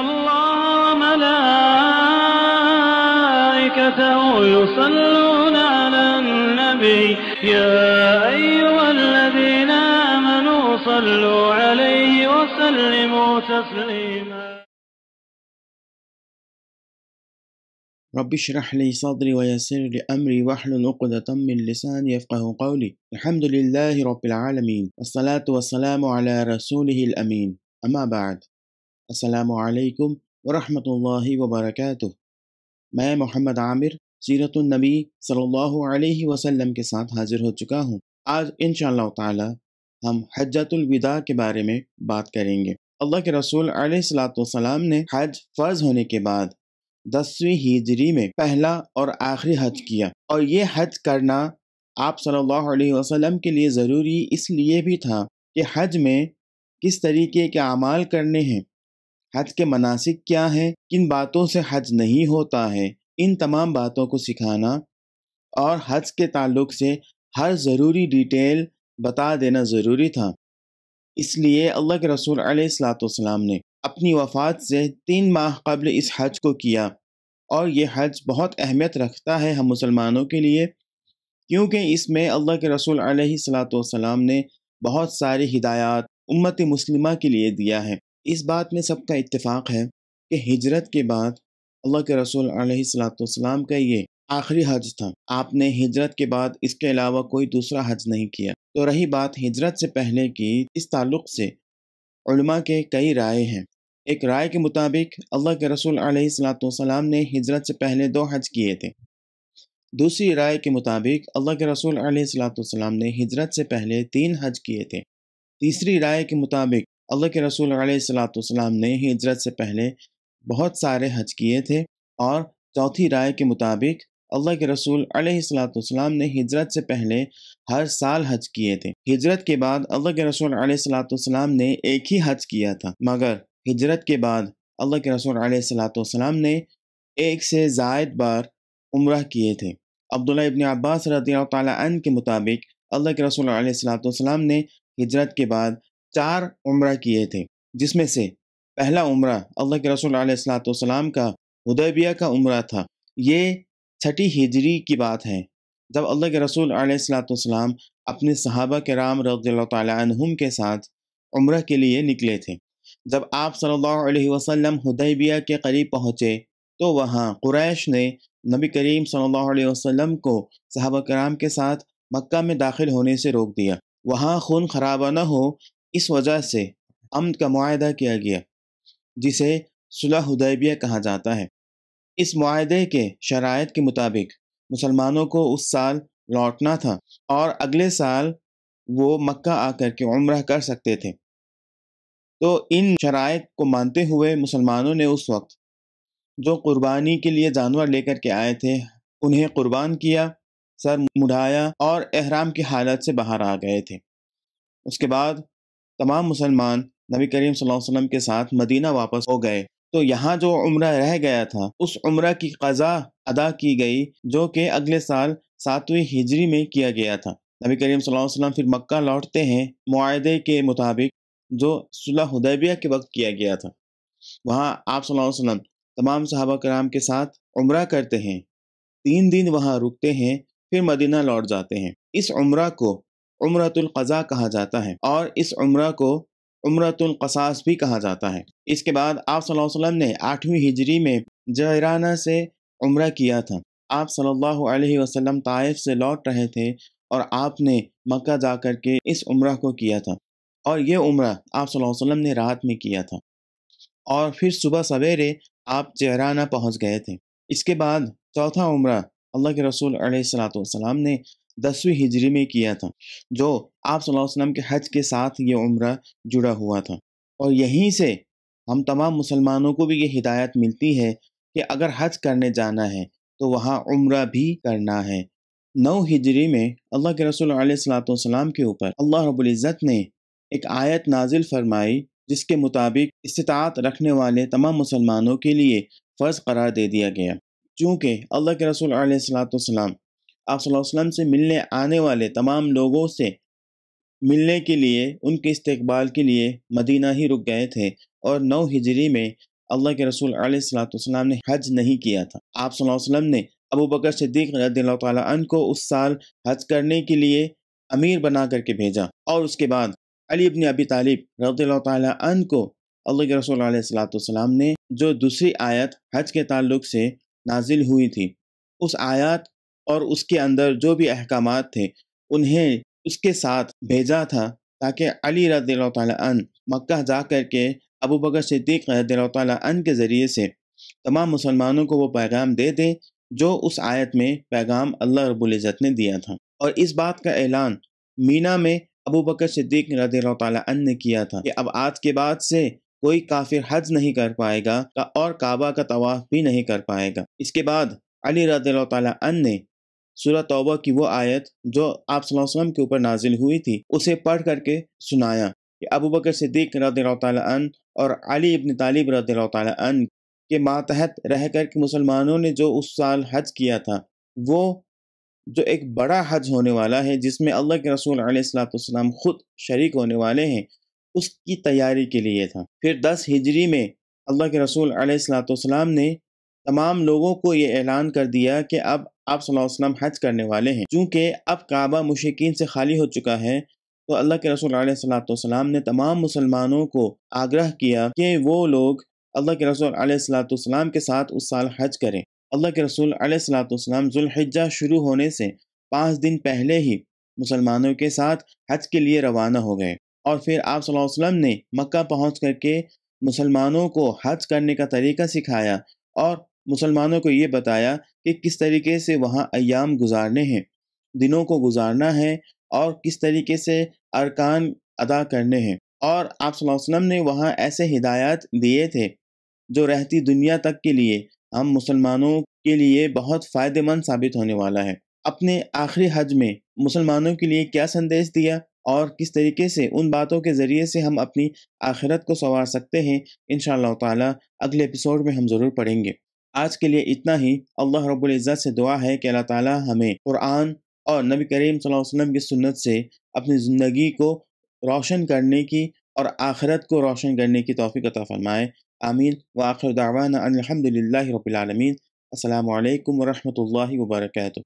الله وملائكته يصلون على النبي يا أيها الذين آمنوا صلوا عليه وسلموا تسليما. رب اشرح لي صدري ويسر لي امري واحلل عقدة من لساني يفقهوا قولي. الحمد لله رب العالمين والصلاة والسلام على رسوله الأمين اما بعد. السلام علیکم ورحمۃ اللہ وبرکاتہ. میں محمد عامر سیرت النبی صلی اللہ علیہ وسلم کے ساتھ حاضر ہو چکا ہوں. آج انشاءاللہ تعالی ہم حجۃ الوداع کے بارے میں بات کریں گے. اللہ کے رسول علیہ الصلوۃ والسلام نے حج فرض ہونے کے بعد 10ویں ہجری میں پہلا اور آخری حج کیا، اور یہ حج کرنا آپ صلی اللہ علیہ وسلم کے لیے ضروری اس لیے بھی تھا کہ حج میں کس طریقے کے اعمال کرنے ہیں، حج کے مناسک کیا ہیں، کن باتوں سے حج نہیں ہوتا ہے، ان تمام باتوں کو سکھانا اور حج کے تعلق سے ہر ضروری ڈیٹیل بتا دینا ضروری تھا. اس لیے اللہ کے رسول علیہ الصلوۃ والسلام نے اپنی وفات سے 3 ماہ قبل اس حج کو کیا، اور یہ حج بہت اہمیت رکھتا ہے ہم مسلمانوں کے لیے، کیونکہ اس میں اللہ کے رسول علیہ الصلوۃ والسلام نے بہت ساری ہدایات امت مسلمہ کے لیے دیا ہے. اس بات میں سب کا اتفاق ہے کہ ہجرت کے بعد اللہ کے رسول علیہ الصلوۃ والسلام کا یہ آخری حج تھا. آپ نے ہجرت کے بعد اس کے علاوہ کوئی دوسرا حج نہیں کیا. تو رہی بات ہجرت سے پہلے کی، اس تعلق سے علماء کے کئی رائے ہیں. ایک رائے کے مطابق اللہ کے رسول علیہ الصلوۃ والسلام نے ہجرت سے پہلے 2 حج کیے تھے. دوسری رائے کے مطابق اللہ کے رسول علیہ الصلوۃ والسلام نے ہجرت سے پہلے 3 حج کیے تھے. تیسری رائے کے مطابق اللہ کے رسول علیہ الصلوۃ والسلام نے ہجرت سے پہلے بہت سارے حج کیے تھے. اور چوتھی رائے کے مطابق اللہ کے رسول علیہ الصلوۃ والسلام نے ہجرت سے پہلے ہر سال حج کیے تھے. ہجرت کے بعد اللہ کے رسول علیہ الصلوۃ والسلام نے 1 ہی حج کیا تھا، مگر ہجرت کے بعد اللہ کے رسول علیہ الصلوۃ والسلام نے 1 سے زائد بار عمرہ کیے تھے. عبداللہ ابن عباس رضی اللہ تعالیٰ عنہ کے مطابق اللہ کے رسول علیہ الصلوۃ والسلام نے ہجرت کے بعد 4 عمرہ کیے تھے، جس میں سے پہلا عمرہ اللہ کے رسول علیہ الصلوۃ والسلام کا حدیبیہ کا عمرہ تھا. یہ 6 ہجری کی بات ہے، جب اللہ کے رسول علیہ الصلوۃ والسلام اپنے صحابہ کرام رضی اللہ تعالیٰ عنہم کے ساتھ عمرہ کے لیے نکلے تھے. جب آپ صلی اللہ علیہ وسلم حدیبیہ کے قریب پہنچے تو وہاں قریش نے نبی کریم صلی اللہ علیہ وسلم کو صحابہ کرام کے ساتھ مکہ میں داخل ہونے سے روک دیا. وہاں خون خرابہ نہ ہو، اس وجہ سے عمد کا معاہدہ کیا گیا، جسے صلح حدیبیہ کہا جاتا ہے. اس معاہدے کے شرائط کے مطابق مسلمانوں کو اس سال لوٹنا تھا، اور اگلے سال وہ مکہ آ کر کے عمرہ کر سکتے تھے. تو ان شرائط کو مانتے ہوئے مسلمانوں نے اس وقت جو قربانی کے لیے جانور لے کر کے آئے تھے انہیں قربان کیا، سر مڑایا اور احرام کی حالت سے باہر آ گئے تھے. اس کے بعد تمام مسلمان نبی کریم صلی اللہ علیہ وسلم کے ساتھ مدینہ واپس ہو گئے. تو یہاں جو عمرہ رہ گیا تھا اس عمرہ کی قضا ادا کی گئی، جو کہ اگلے سال 7ویں ہجری میں کیا گیا تھا. نبی کریم صلی اللہ علیہ وسلم پھر مکہ لوٹتے ہیں معاہدے کے مطابق جو صلح حدیبیہ کے وقت کیا گیا تھا. وہاں آپ صلی اللہ علیہ وسلم تمام صحابہ کرام کے ساتھ عمرہ کرتے ہیں، 3 دن وہاں رکتے ہیں، پھر مدینہ لوٹ جاتے ہیں. اس عمرہ کو عمرت القضا کہا جاتا ہے، اور اس عمرہ کو عمرت القصاص بھی کہا جاتا ہے. اس کے بعد آپ صلی اللہ علیہ وسلم نے 8ویں ہجری میں جعرانہ سے عمرہ کیا تھا. آپ صلی اللہ علیہ وسلم طائف سے لوٹ رہے تھے، اور آپ نے مکہ جا کر کے اس عمرہ کو کیا تھا، اور یہ عمرہ آپ صلی اللہ علیہ وسلم نے رات میں کیا تھا، اور پھر صبح سویرے آپ جعرانہ پہنچ گئے تھے. اس کے بعد چوتھا عمرہ اللہ کے رسول علیہ السلام نے 10ویں ہجری میں کیا تھا، جو آپ صلی اللہ علیہ وسلم کے حج کے ساتھ یہ عمرہ جڑا ہوا تھا. اور یہیں سے ہم تمام مسلمانوں کو بھی یہ ہدایت ملتی ہے کہ اگر حج کرنے جانا ہے تو وہاں عمرہ بھی کرنا ہے. 9 ہجری میں اللہ کے رسول علیہ السلام کے اوپر اللہ رب العزت نے ایک آیت نازل فرمائی، جس کے مطابق استطاعت رکھنے والے تمام مسلمانوں کے لیے فرض قرار دے دیا گیا. چونکہ اللہ کے رسول علیہ السلام آپ صلی اللہ علیہ وسلم سے ملنے آنے والے تمام لوگوں سے ملنے کے لیے، ان کے استقبال کے لیے مدینہ ہی رک گئے تھے، اور 9 ہجری میں اللہ کے رسول علیہ السلام نے حج نہیں کیا تھا۔ آپ صلی اللہ علیہ وسلم نے ابو بکر صدیق رضی اللہ تعالیٰ عنہ کو اس سال حج کرنے کے لیے امیر بنا کر کے بھیجا، اور اس کے بعد علی ابن ابی طالب رضی اللہ تعالیٰ عنہ کو اللہ کے رسول علیہ السلام نے جو دوسری آیت حج کے تعلق سے نازل ہوئی تھی، اس آیات اور اس کے اندر جو بھی احکامات تھے انہیں اس کے ساتھ بھیجا تھا، تاکہ علی رضی اللہ تعالیٰ عنہ مکہ جا کر کے ابو بکر صدیق رضی اللہ تعالیٰ عنہ کے ذریعے سے تمام مسلمانوں کو وہ پیغام دے دیں جو اس آیت میں پیغام اللہ رب العزت نے دیا تھا۔ اور اس بات کا اعلان مینا میں ابو بکر صدیق رضی اللہ تعالیٰ عنہ نے کیا تھا کہ اب آج کے بعد سے کوئی کافر حج نہیں کر پائے گا اور کعبہ کا طواف بھی نہیں کر پائے گا۔ اس کے بعد علی رضی اللہ تعالیٰ عنہ نے سورہ توبہ کی وہ آیت جو آپ صلی اللہ علیہ وسلم کے اوپر نازل ہوئی تھی اسے پڑھ کر کے سنایا کہ ابو بکر صدیق رضی اللہ تعالیٰ عنہ اور علی ابن طالب رضی اللہ تعالیٰ عنہ کے ماتحت رہ کر کے مسلمانوں نے جو اس سال حج کیا تھا، وہ جو ایک بڑا حج ہونے والا ہے جس میں اللہ کے رسول علیہ السلام خود شریک ہونے والے ہیں، اس کی تیاری کے لیے تھا۔ پھر 10 ہجری میں اللہ کے رسول علیہ السلام نے تمام لوگوں کو یہ اعلان کر دیا کہ اب آپ صلی اللہ علیہ وسلم حج کرنے والے ہیں۔ چونکہ اب کعبہ مشرکین سے خالی ہو چکا ہے، تو اللہ کے رسول علیہ السلام نے تمام مسلمانوں کو آگرہ کیا کہ وہ لوگ اللہ کے رسول علیہ السلام کے ساتھ اس سال حج کریں۔ اللہ کے رسول علیہ السلام ذوالحجہ شروع ہونے سے 5 دن پہلے ہی مسلمانوں کے ساتھ حج کے لیے روانہ ہو گئے، اور پھر آپ صلی اللہ علیہ وسلم نے مکہ پہنچ کر کے مسلمانوں کو حج کرنے کا طریقہ سکھایا اور مسلمانوں کو یہ بتایا کہ کس طریقے سے وہاں ایام گزارنے ہیں، دنوں کو گزارنا ہے، اور کس طریقے سے ارکان ادا کرنے ہیں۔ اور آپ صلی اللہ علیہ وسلم نے وہاں ایسے ہدایات دیے تھے جو رہتی دنیا تک کے لیے ہم مسلمانوں کے لیے بہت فائدہ مند ثابت ہونے والا ہے۔ اپنے آخری حج میں مسلمانوں کے لیے کیا سندیش دیا اور کس طریقے سے ان باتوں کے ذریعے سے ہم اپنی آخرت کو سنوار سکتے ہیں، انشاءاللہ تعالی اگلے ایپیسوڈ میں ہم ضرور پڑھیں گے۔ آج کے لیے اتنا ہی۔ اللہ رب العزت سے دعا ہے کہ اللہ تعالی ہمیں قرآن اور نبی کریم صلی اللہ علیہ وسلم کی سنت سے اپنی زندگی کو روشن کرنے کی اور آخرت کو روشن کرنے کی توفیق عطا فرمائے۔ آمین۔ وآخر دعوانا الحمدللہ رب العالمین۔ السلام علیکم ورحمۃ اللہ وبرکاتہ۔